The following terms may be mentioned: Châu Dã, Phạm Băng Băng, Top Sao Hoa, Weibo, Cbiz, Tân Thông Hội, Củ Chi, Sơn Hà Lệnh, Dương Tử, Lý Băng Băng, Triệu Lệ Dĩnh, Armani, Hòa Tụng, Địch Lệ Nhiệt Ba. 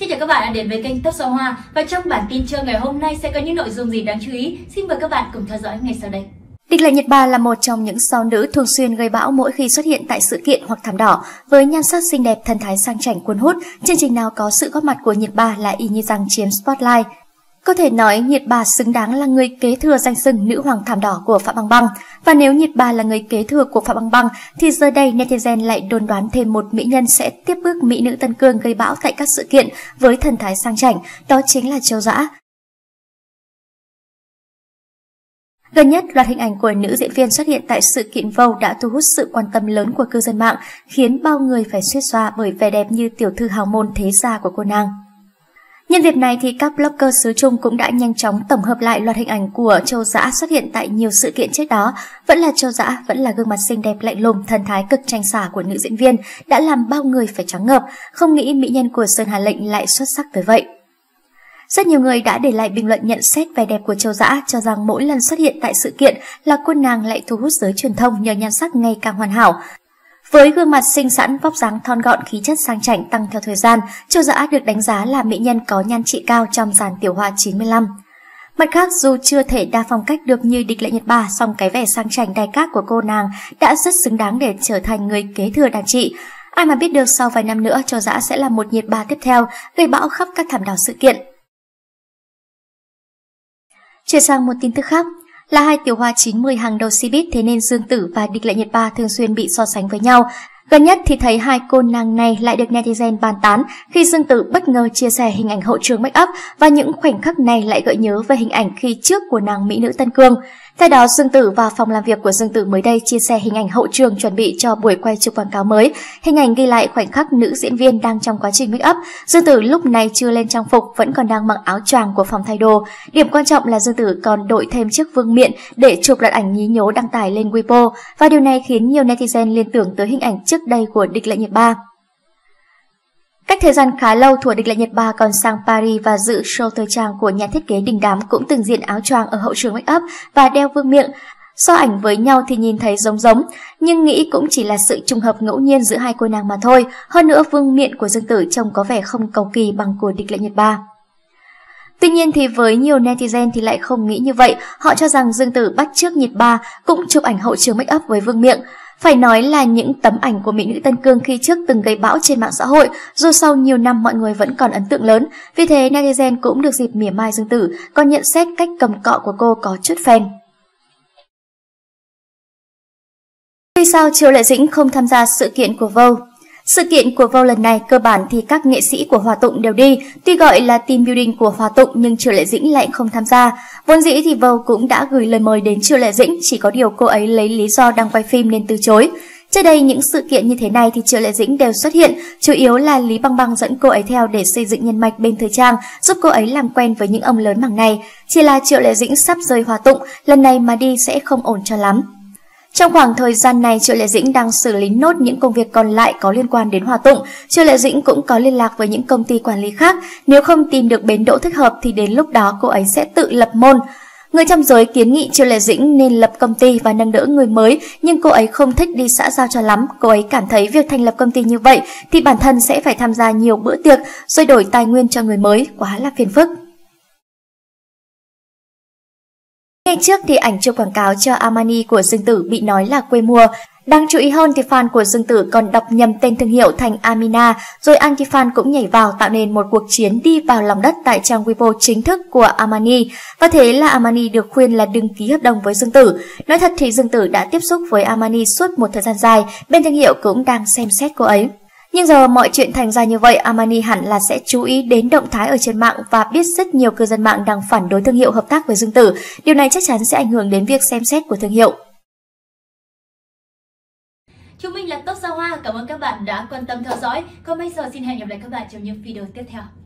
Xin chào các bạn đã đến với kênh Top Sao Hoa, và trong bản tin trưa ngày hôm nay sẽ có những nội dung gì đáng chú ý? Xin mời các bạn cùng theo dõi ngay sau đây. Địch Lệ Nhiệt Ba là một trong những sao nữ thường xuyên gây bão mỗi khi xuất hiện tại sự kiện hoặc thảm đỏ. Với nhan sắc xinh đẹp, thần thái sang chảnh cuốn hút, chương trình nào có sự góp mặt của Nhiệt Ba là y như rằng chiếm spotlight. Có thể nói Nhiệt Ba xứng đáng là người kế thừa danh xưng nữ hoàng thảm đỏ của Phạm Băng Băng. Và nếu Nhiệt Ba là người kế thừa của Phạm Băng Băng thì giờ đây netizen lại đồn đoán thêm một mỹ nhân sẽ tiếp bước mỹ nữ Tân Cương gây bão tại các sự kiện với thần thái sang chảnh, đó chính là Châu Dã. Gần nhất, loạt hình ảnh của nữ diễn viên xuất hiện tại sự kiện Vogue đã thu hút sự quan tâm lớn của cư dân mạng, khiến bao người phải suýt xoa bởi vẻ đẹp như tiểu thư hào môn thế gia của cô nàng. Nhân dịp này thì các blogger xứ Trung cũng đã nhanh chóng tổng hợp lại loạt hình ảnh của Châu Dã xuất hiện tại nhiều sự kiện trước đó. Vẫn là Châu Dã, vẫn là gương mặt xinh đẹp lạnh lùng, thần thái cực tranh xả của nữ diễn viên đã làm bao người phải choáng ngợp, không nghĩ mỹ nhân của Sơn Hà Lệnh lại xuất sắc tới vậy. Rất nhiều người đã để lại bình luận nhận xét vẻ đẹp của Châu Dã, cho rằng mỗi lần xuất hiện tại sự kiện là cô nàng lại thu hút giới truyền thông nhờ nhan sắc ngày càng hoàn hảo. Với gương mặt xinh xắn, vóc dáng thon gọn, khí chất sang chảnh tăng theo thời gian, Châu Dã được đánh giá là mỹ nhân có nhan trị cao trong dàn tiểu hoa 95. Mặt khác, dù chưa thể đa phong cách được như Địch Lệ Nhiệt Ba, song cái vẻ sang chảnh đài cát của cô nàng đã rất xứng đáng để trở thành người kế thừa đàn chị. Ai mà biết được sau vài năm nữa Châu Dã sẽ là một Nhiệt Ba tiếp theo, gây bão khắp các thảm đỏ sự kiện. Chuyển sang một tin tức khác. Là hai tiểu hoa 90 hàng đầu Cbiz, thế nên Dương Tử và Địch Lệ Nhiệt Ba thường xuyên bị so sánh với nhau. Gần nhất thì thấy hai cô nàng này lại được netizen bàn tán khi Dương Tử bất ngờ chia sẻ hình ảnh hậu trường make up, và những khoảnh khắc này lại gợi nhớ về hình ảnh khi trước của nàng mỹ nữ Tân Cương. Theo đó, Dương Tử và phòng làm việc của Dương Tử mới đây chia sẻ hình ảnh hậu trường chuẩn bị cho buổi quay chụp quảng cáo mới. Hình ảnh ghi lại khoảnh khắc nữ diễn viên đang trong quá trình make up. Dương Tử lúc này chưa lên trang phục, vẫn còn đang mặc áo choàng của phòng thay đồ. Điểm quan trọng là Dương Tử còn đội thêm chiếc vương miện để chụp loạt ảnh nhí nhố đăng tải lên Weibo, và điều này khiến nhiều netizen liên tưởng tới hình ảnh trước đây của Địch Lệ Nhiệt Ba. Cách thời gian khá lâu, thuở Địch Lệ Nhiệt Ba còn sang Paris và dự show thời trang của nhà thiết kế đình đám cũng từng diện áo choàng ở hậu trường make up và đeo vương miện. So ảnh với nhau thì nhìn thấy giống, nhưng nghĩ cũng chỉ là sự trùng hợp ngẫu nhiên giữa hai cô nàng mà thôi. Hơn nữa, vương miện của Dương Tử trông có vẻ không cầu kỳ bằng của Địch Lệ Nhiệt Ba. Tuy nhiên thì với nhiều netizen thì lại không nghĩ như vậy, họ cho rằng Dương Tử bắt chước Nhiệt Ba cũng chụp ảnh hậu trường make up với vương miện. Phải nói là những tấm ảnh của mỹ nữ Tân Cương khi trước từng gây bão trên mạng xã hội, dù sau nhiều năm mọi người vẫn còn ấn tượng lớn. Vì thế netizen cũng được dịp mỉa mai Dương Tử, còn nhận xét cách cầm cọ của cô có chút phèn. Vì sao Triệu Lệ Dĩnh không tham gia sự kiện của Vogue? Sự kiện của Vogue lần này cơ bản thì các nghệ sĩ của Hòa Tụng đều đi, tuy gọi là team building của Hòa Tụng nhưng Triệu Lệ Dĩnh lại không tham gia. Vốn dĩ thì Vogue cũng đã gửi lời mời đến Triệu Lệ Dĩnh, chỉ có điều cô ấy lấy lý do đang quay phim nên từ chối. Trước đây những sự kiện như thế này thì Triệu Lệ Dĩnh đều xuất hiện, chủ yếu là Lý Băng Băng dẫn cô ấy theo để xây dựng nhân mạch bên thời trang, giúp cô ấy làm quen với những ông lớn mảng này. Chỉ là Triệu Lệ Dĩnh sắp rời Hòa Tụng, lần này mà đi sẽ không ổn cho lắm. Trong khoảng thời gian này, Triệu Lệ Dĩnh đang xử lý nốt những công việc còn lại có liên quan đến Hòa Tụng. Triệu Lệ Dĩnh cũng có liên lạc với những công ty quản lý khác. Nếu không tìm được bến đỗ thích hợp thì đến lúc đó cô ấy sẽ tự lập môn. Người trong giới kiến nghị Triệu Lệ Dĩnh nên lập công ty và nâng đỡ người mới, nhưng cô ấy không thích đi xã giao cho lắm. Cô ấy cảm thấy việc thành lập công ty như vậy thì bản thân sẽ phải tham gia nhiều bữa tiệc rồi đổi tài nguyên cho người mới, quá là phiền phức. Ngày trước thì ảnh chụp quảng cáo cho Armani của Dương Tử bị nói là quê mùa. Đáng chú ý hơn thì fan của Dương Tử còn đọc nhầm tên thương hiệu thành Amina, rồi anti-fan cũng nhảy vào tạo nên một cuộc chiến đi vào lòng đất tại trang Weibo chính thức của Armani. Và thế là Armani được khuyên là đừng ký hợp đồng với Dương Tử. Nói thật thì Dương Tử đã tiếp xúc với Armani suốt một thời gian dài, bên thương hiệu cũng đang xem xét cô ấy. Nhưng giờ mọi chuyện thành ra như vậy, Armani hẳn là sẽ chú ý đến động thái ở trên mạng và biết rất nhiều cư dân mạng đang phản đối thương hiệu hợp tác với Dương Tử. Điều này chắc chắn sẽ ảnh hưởng đến việc xem xét của thương hiệu. Chúng mình là Top Sao Hoa, cảm ơn các bạn đã quan tâm theo dõi. Còn bây giờ xin hẹn gặp lại các bạn trong những video tiếp theo.